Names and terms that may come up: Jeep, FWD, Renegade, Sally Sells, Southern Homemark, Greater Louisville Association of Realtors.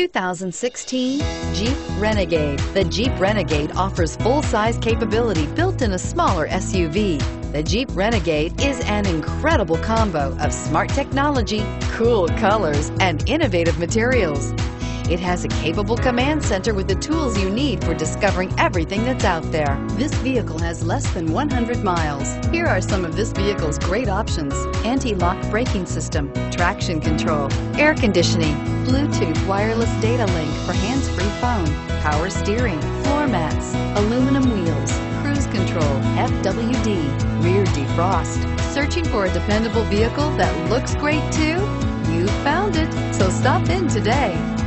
2016 Jeep Renegade. The Jeep Renegade offers full-size capability built in a smaller SUV. The Jeep Renegade is an incredible combo of smart technology, cool colors, and innovative materials. It has a capable command center with the tools you need for discovering everything that's out there. This vehicle has less than 100 miles. Here are some of this vehicle's great options: anti-lock braking system, traction control, air conditioning, Bluetooth wireless data link for hands-free phone, power steering, floor mats, aluminum wheels, cruise control, FWD, rear defrost. Searching for a dependable vehicle that looks great too? You found it, so stop in today.